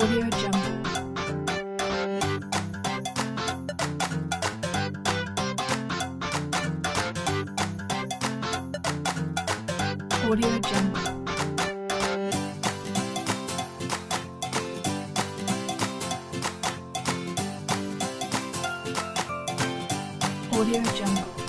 Audio Jungle. Audio Jungle. Audio Jungle.